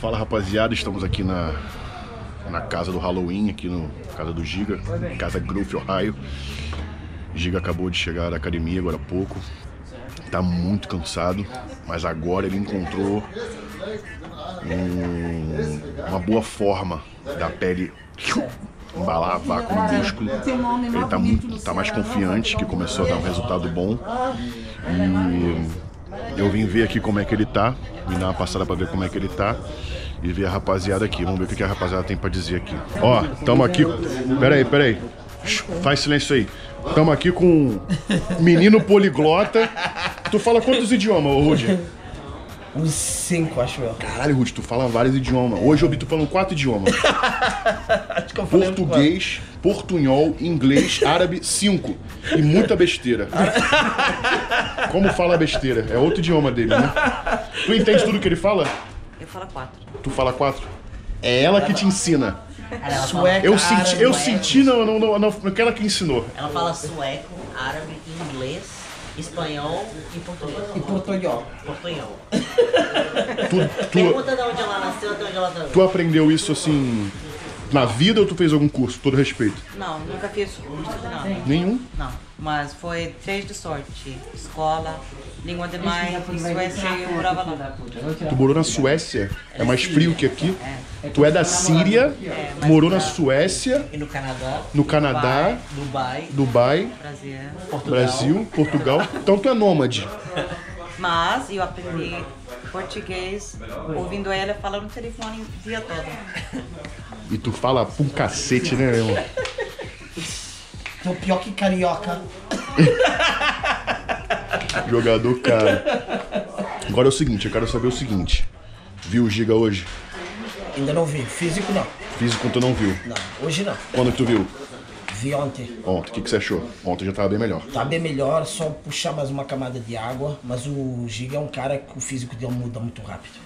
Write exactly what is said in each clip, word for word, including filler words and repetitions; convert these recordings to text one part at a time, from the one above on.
Fala rapaziada, estamos aqui na, na casa do Halloween, aqui no casa do Giga, casa Grove, Ohio. Giga acabou de chegar da academia agora há pouco, tá muito cansado, mas agora ele encontrou um, uma boa forma da pele embalar vácuo no músculo. Ele tá, muito, tá mais confiante, que começou a dar um resultado bom. E eu vim ver aqui como é que ele tá, me dar uma passada pra ver como é que ele tá e ver a rapaziada aqui. Vamos ver o que a rapaziada tem pra dizer aqui. Ó, tamo aqui... Pera aí, pera aí. Faz silêncio aí. Tamo aqui com um menino poliglota. Tu fala quantos idiomas, ô Rudy? Uns cinco, acho eu. Caralho, Rudy, tu fala vários idiomas. Hoje eu vi tu falando quatro idiomas. Acho que eu falei português, quatro. Portunhol, inglês, árabe, cinco. E muita besteira. Como fala besteira? É outro idioma dele, né? Tu entende tudo que ele fala? Eu falo quatro. Tu fala quatro? É ela que te ensina. Ela sueco, eu senti, árabe, eu senti não, não, não, não, aquela que ensinou. Ela fala sueco, árabe, inglês, espanhol e português. E portunhol. Portunhol. Tu, tu, pergunta de onde ela nasceu, de onde ela tá. Tu aprendeu isso assim na vida ou tu fez algum curso, todo respeito? Não, nunca fiz curso de nada. Nenhum? Não, mas foi três de sorte. Escola, língua de mãe, Suécia e eu morava lá. Tu morou na Suécia? É mais frio que aqui? É. Tu é da Síria, é, morou na Suécia. E no Canadá. No Canadá. Dubai. Dubai. Brasil. Portugal. Brasil, Portugal. Então tu é nômade. Mas eu aprendi português ouvindo ela falar no telefone o dia todo. E tu fala pra um cacete, né, meu irmão? Tô pior que carioca. Jogador, cara. Agora é o seguinte, eu quero saber o seguinte. Viu o Giga hoje? Ainda não vi. Físico, não. Físico tu não viu? Não, hoje não. Quando que tu viu? Vi ontem. Ontem, o que, que você achou? Ontem já tava bem melhor. Tá bem melhor, só puxar mais uma camada de água. Mas o Giga é um cara que o físico dele muda muito rápido.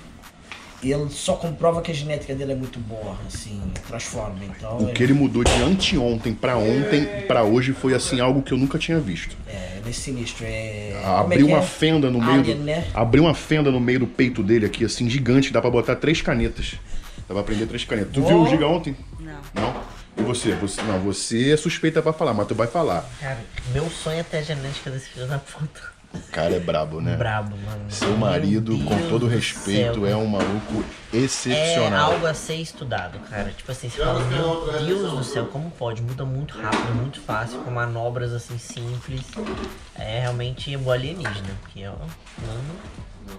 Ele só comprova que a genética dele é muito boa, assim, transforma, então... O que ele, ele mudou de anteontem pra ontem, pra hoje, foi, assim, algo que eu nunca tinha visto. É, ele é sinistro, é... Abriu é uma é? fenda no Alien, meio... Do... Né? Abriu uma fenda no meio do peito dele aqui, assim, gigante, dá pra botar três canetas. Dá pra prender três canetas. Tu oh. viu o Giga ontem? Não. Não? E você? você? Não, você é suspeita pra falar, mas tu vai falar. Cara, meu sonho é ter a genética desse filho da puta. O cara é brabo, né? Brabo, mano. Seu marido, com todo respeito, é um maluco excepcional. É algo a ser estudado, cara. Tipo assim, você fala, meu Deus do céu, como pode? Muda muito rápido, muito fácil, com manobras assim simples. É realmente o alienígena, porque eu, mano,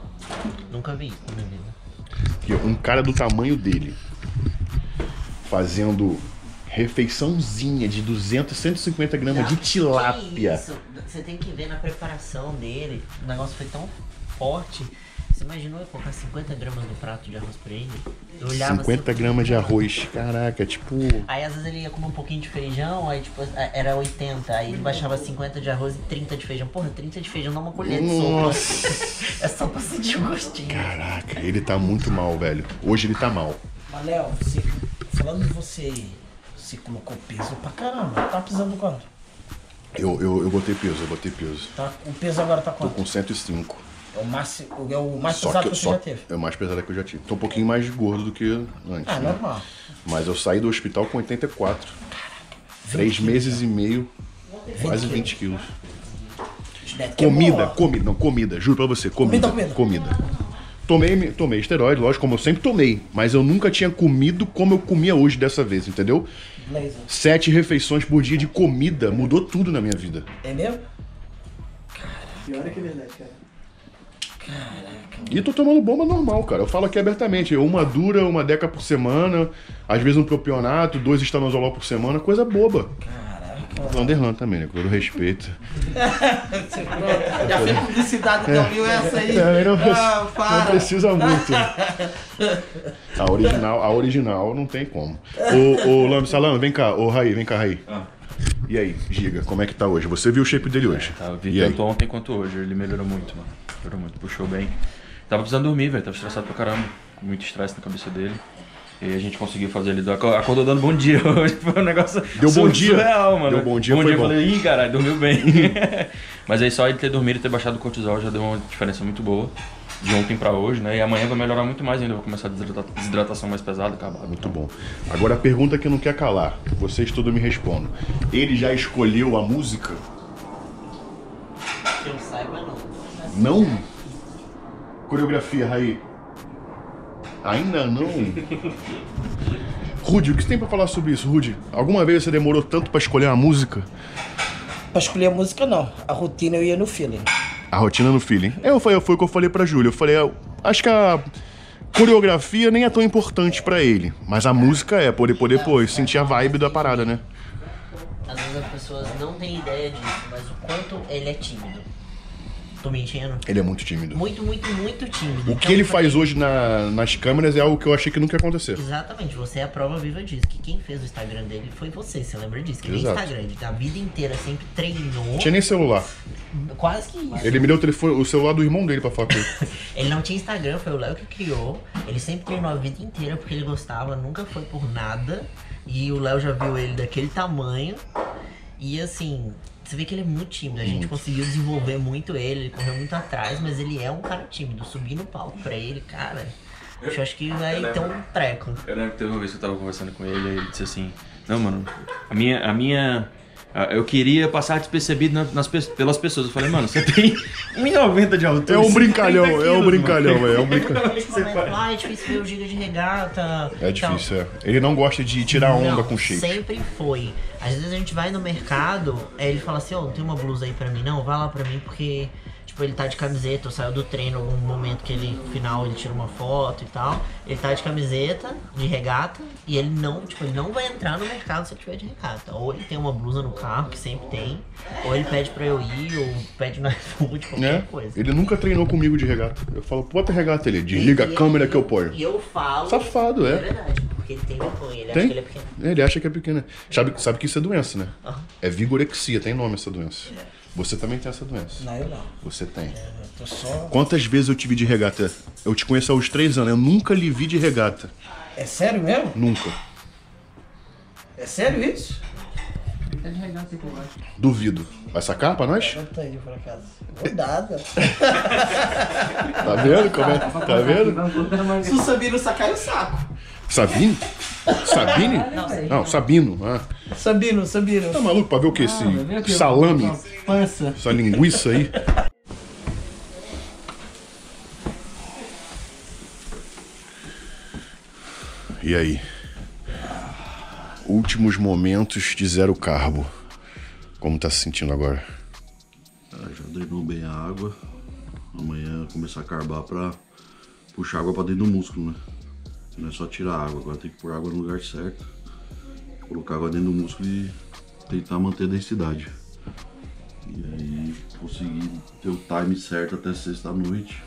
nunca vi isso na minha vida. Um cara do tamanho dele, fazendo... refeiçãozinha de duzentos, cento e cinquenta gramas de tilápia. Isso. Você tem que ver na preparação dele. O negócio foi tão forte. Você imaginou eu colocar cinquenta gramas no prato de arroz pra ele? Eu olhava cinquenta assim, gramas de arroz, caraca, tipo... Aí às vezes ele ia comer um pouquinho de feijão, aí tipo, era oitenta, aí ele baixava cinquenta de arroz e trinta de feijão. Porra, trinta de feijão dá uma colher de sopa. É só pra sentir o gostinho. Caraca, ele tá muito mal, velho. Hoje ele tá mal. Mas Léo, você... falando de você aí, você colocou peso pra caramba. Tá pesando quanto? Eu, eu, eu botei peso, eu botei peso. Tá, o peso agora tá quanto? Tô com cento e cinco. É o mais, é o mais pesado que, que você já teve? É o mais pesado que eu já tive. Tô um pouquinho mais gordo do que antes. Ah, né? Normal. Mas eu saí do hospital com oitenta e quatro. Caraca. Três meses quilos, e meio, quase vinte quilos. quilos. Comida, é comida, não, comida, juro pra você, comida, comida. comida. comida. Tomei, tomei esteroide, lógico, como eu sempre tomei. Mas eu nunca tinha comido como eu comia hoje dessa vez, entendeu? Beleza. Sete refeições por dia de comida mudou tudo na minha vida. É mesmo? Caraca. E olha que verdade, cara. Caraca. E tô tomando bomba normal, cara. Eu falo aqui abertamente. Uma dura, uma deca por semana. Às vezes um propionato, dois estanozolol por semana. Coisa boba. Caraca. Vanderlan também, né? Com todo respeito. Já fez publicidade do Mil essa aí. Não, ah, para. Não precisa muito. A original, a original não tem como. Ô, ô Lambe Salam, vem cá. Ô Raí, vem cá, Raí. Ah. E aí, Giga, como é que tá hoje? Você viu o shape dele hoje? É, tá, vi e tanto aí? Ontem quanto hoje. Ele melhorou muito, mano. Melhorou muito, puxou bem. Tava precisando dormir, velho. Tava estressado pra caramba. Muito estresse na cabeça dele. E a gente conseguiu fazer ele... Acordou dando bom dia hoje, foi um negócio... Deu bom dia? Surreal, mano. Deu bom dia, bom foi dia, bom. Eu falei, ih, caralho, dormiu bem. Mas aí só ele ter dormido e ter baixado o cortisol já deu uma diferença muito boa. de ontem para hoje, né? E amanhã vai melhorar muito mais ainda, eu vou começar a desidrata desidratação mais pesada, acabado. Muito então. Bom. Agora a pergunta que não quer calar, vocês tudo me respondem. Ele já escolheu a música? Que eu saiba, não. Não? Coreografia, Raí? Ainda não? Rudy, o que você tem pra falar sobre isso, Rudy? Alguma vez você demorou tanto pra escolher uma música? Pra escolher a música, não. A rotina eu ia no feeling. A rotina no feeling. Eu falei, foi o que eu falei pra Júlia. Eu falei, eu acho que a coreografia nem é tão importante pra ele. Mas a música é, poder, poder, depois. Sentir a vibe da parada, né? Às vezes as pessoas não têm ideia disso, mas o quanto ele é tímido. Tô mentindo? Ele é muito tímido. Muito, muito, muito tímido. O então, que ele faz ele... hoje na, nas câmeras é algo que eu achei que nunca ia acontecer. Exatamente. Você é a prova viva disso. Que quem fez o Instagram dele foi você. Você lembra disso? Que nem Instagram. Ele a vida inteira sempre treinou. Tinha nem celular. Quase que isso. Ele me deu o, telefone, o celular do irmão dele pra falar com ele. Ele não tinha Instagram. Foi o Léo que criou. Ele sempre treinou a vida inteira porque ele gostava. Nunca foi por nada. E o Léo já viu ele daquele tamanho. E assim... Você vê que ele é muito tímido, a gente muito. Conseguiu desenvolver muito ele, ele correu muito atrás, mas ele é um cara tímido. Subir no palco pra ele, cara, eu, eu acho que vai ter um treco. Eu lembro que teve uma vez que eu tava conversando com ele, ele disse assim, não, mano, a minha... A minha eu queria passar despercebido nas, nas, pelas pessoas. Eu falei, mano, você tem um metro e noventa de altura. É um brincalhão, quilos, é um brincalhão, velho. É um brincalhão. Ah, é difícil ver o Giga de regata. É difícil, então, é. Ele não gosta de tirar onda não, com shape. Sempre foi. Às vezes a gente vai no mercado, ele fala assim, ó, oh, tem uma blusa aí pra mim? Não, vai lá pra mim, porque... Tipo, ele tá de camiseta, ou saiu do treino algum momento que ele, no final, ele tira uma foto e tal. Ele tá de camiseta, de regata, e ele não, tipo, ele não vai entrar no mercado se ele tiver de regata. Ou ele tem uma blusa no carro, que sempre tem, ou ele pede pra eu ir, ou pede no iFood, qualquer é, coisa. Ele nunca treinou comigo de regata. Eu falo, bota regata ele, desliga e, a câmera ele, que eu ponho. E eu falo... Safado, é. É verdade, porque ele tem vergonha, ele tem? acha que ele é pequeno. Ele acha que é pequeno. Sabe, sabe que isso é doença, né? Uhum. É vigorexia, tem nome essa doença. É. Você também tem essa doença? Não, eu não. Você tem. É, eu tô só... Quantas vezes eu te vi de regata? Eu te conheço há uns três anos, eu nunca lhe vi de regata. É sério mesmo? Nunca. É sério isso? Ele tá de regata aqui, eu acho. Duvido. Vai sacar pra nós? Não tá indo pra casa. Cuidado. Tá vendo como é? Tá vendo? Se o Sabino sacar, eu saco. Sabino? Sabine? Não, não Sabino. Ah. Sabino, Sabino. Tá maluco pra ver o que? Esse ah, salame? Pança. Essa linguiça aí? E aí? Últimos momentos de zero carbo. Como tá se sentindo agora? Ah, já drenou bem a água. Amanhã começar a carbar pra puxar água pra dentro do músculo, né? Não é só tirar a água, agora tem que pôr água no lugar certo, colocar água dentro do músculo e tentar manter a densidade. E aí conseguir ter o time certo até sexta à noite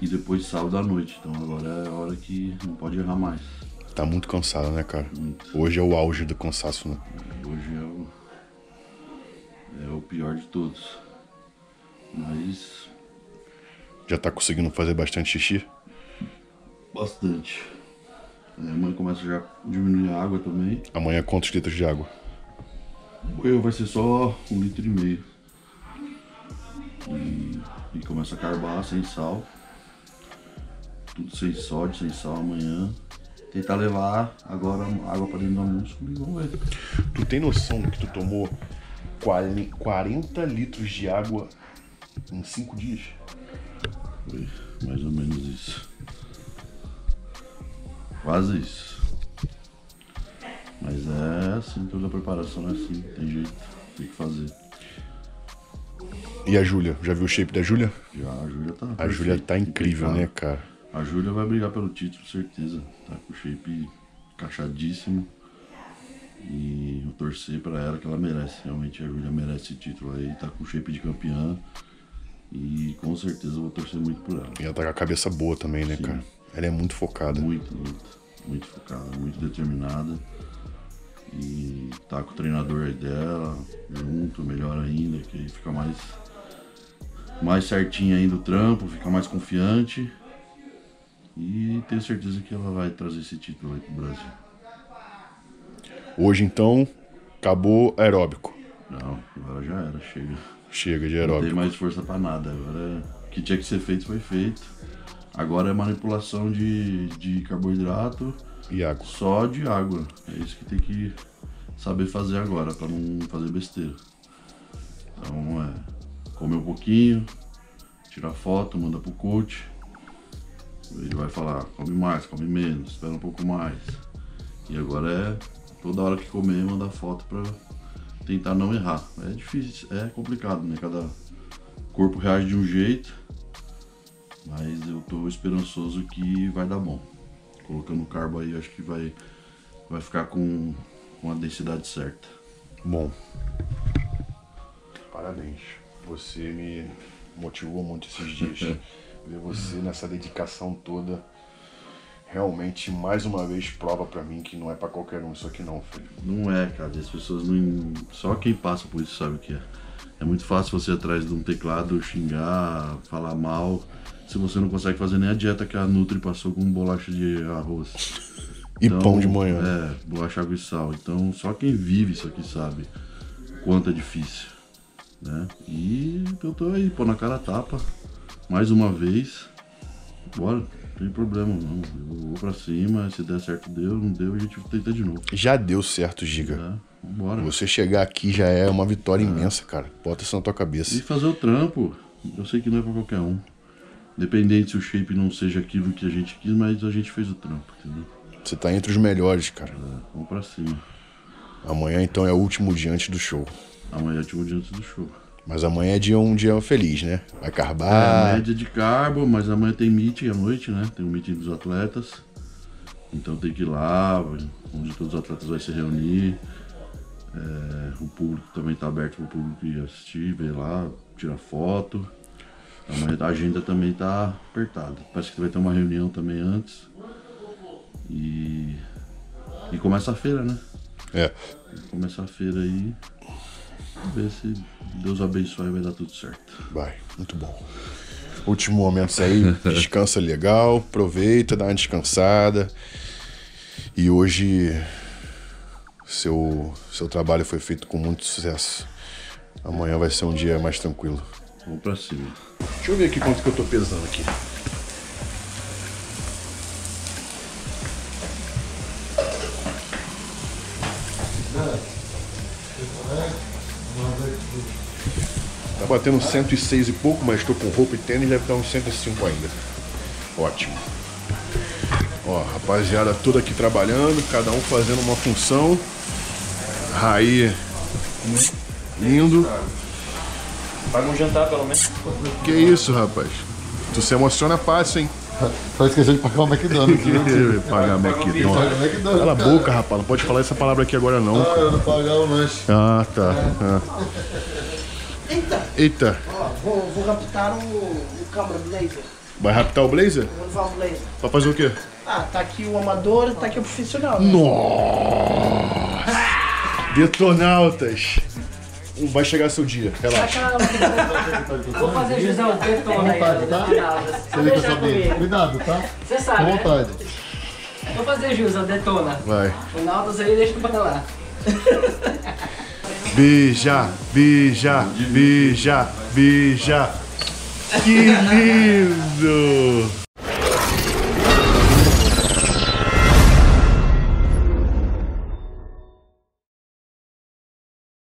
e depois sábado à noite. Então agora é a hora que não pode errar mais. Tá muito cansado, né, cara? Muito. Hoje é o auge do cansaço, né? Hoje é o, é o pior de todos. Mas... Já tá conseguindo fazer bastante xixi? Bastante. Amanhã começa já a diminuir a água também. Amanhã quantos litros de água? Eu vai ser só um litro e meio. E, e começa a carbar sem sal. Tudo sem sódio, sem sal amanhã. Tentar levar agora água para dentro do músculo e vamos ver. Tu tem noção que tu tomou quarenta litros de água em cinco dias? Foi mais ou menos isso. Quase isso. Mas é assim, toda a preparação é assim, tem jeito, tem que fazer. E a Júlia? Já viu o shape da Júlia? Já, a Júlia tá... A Júlia tá incrível, tá, né, cara? A Júlia vai brigar pelo título, certeza. Tá com o shape encaixadíssimo. E eu torcer pra ela que ela merece, realmente a Júlia merece esse título aí. Tá com o shape de campeã. E com certeza eu vou torcer muito por ela. E ela tá com a cabeça boa também, né, Sim. cara? Ela é muito focada. Muito, muito. Muito focada, muito determinada. E tá com o treinador aí dela, junto, melhor ainda, que aí fica mais, mais certinho ainda o trampo, fica mais confiante. E tenho certeza que ela vai trazer esse título aí pro Brasil. Hoje, então, acabou aeróbico? Não, agora já era, chega. Chega de aeróbico. Não tem mais força pra nada, agora é... O que tinha que ser feito foi feito. Agora é manipulação de, de carboidrato e água. Só de água. É isso que tem que saber fazer agora, para não fazer besteira. Então é comer um pouquinho, tirar foto, manda pro coach. Ele vai falar, come mais, come menos, espera um pouco mais. E agora é toda hora que comer mandar foto pra tentar não errar. É difícil, é complicado, né? Cada corpo reage de um jeito. Mas eu tô esperançoso que vai dar bom. Colocando o carbo aí, acho que vai, vai ficar com, com a densidade certa. Bom, parabéns. Você me motivou muito esses dias. Ver você nessa dedicação toda, realmente, mais uma vez, prova pra mim que não é pra qualquer um isso aqui não, filho. Não é, cara. As pessoas não... Só quem passa por isso sabe o que é. É muito fácil você ir atrás de um teclado, xingar, falar mal, se você não consegue fazer nem a dieta que a Nutri passou com bolacha de arroz. E então, pão de manhã. É, bolacha, água e sal. Então, só quem vive isso aqui sabe quanto é difícil, né? E eu tô aí, pô, na cara tapa. Mais uma vez, bora, não tem problema não, eu vou pra cima, se der certo deu, não deu, a gente tenta de novo. Já deu certo, Giga. É, vambora. Você chegar aqui já é uma vitória é. imensa, cara, bota isso na tua cabeça. E fazer o trampo, eu sei que não é pra qualquer um, independente se o shape não seja aquilo que a gente quis, mas a gente fez o trampo, entendeu? Você tá entre os melhores, cara. É, vamos pra cima. Amanhã então é o último dia antes do show. Amanhã é o último dia antes do show. Mas amanhã é dia, um dia feliz, né? Vai carbar. É, média de carbo, mas amanhã tem meeting à noite, né? Tem um meeting dos atletas. Então tem que ir lá, onde todos os atletas vão se reunir. É, o público também tá aberto para o público ir assistir, ver lá, tirar foto. Amanhã a agenda também tá apertada. Parece que vai ter uma reunião também antes. E, e começa a feira, né? É. Começa a feira aí. Ver se Deus abençoe e vai dar tudo certo. Vai, muito bom. Último momento aí, descansa legal, aproveita, dá uma descansada. E hoje seu, seu trabalho foi feito com muito sucesso. Amanhã vai ser um dia mais tranquilo. Vamos pra cima. Deixa eu ver aqui quanto que eu tô pesando aqui. Tá batendo cento e seis e pouco, mas estou com roupa e tênis, deve estar uns cento e cinco ainda. Ótimo. Ó, rapaziada toda aqui trabalhando, cada um fazendo uma função. Raí, lindo. Paga um jantar pelo menos. Que isso, rapaz. Tu se emociona fácil, hein? Só esqueceu de pagar o McDonald's. Né? Pagar o McDonald's. Cala a boca, rapaz. Não pode falar essa palavra aqui agora, não. Ah, eu não pagar o lanche. Ah, tá. Ah. Eita. Eita. Ó, vou, vou raptar o, o câmera blazer. Vai raptar o blazer? Vou levar o blazer. Pra fazer o quê? Ah, tá aqui o amador, tá aqui o profissional. Né? Nossa. Detonautas. Vai chegar seu dia, relaxa. Vou fazer José o Detona aí. Tá? Cuidado, tá? Você sabe, com vontade. Né? Vou fazer José o Detona. Vai. O Nautas aí deixa pra lá. Beija, beija, beija, beija. Que lindo!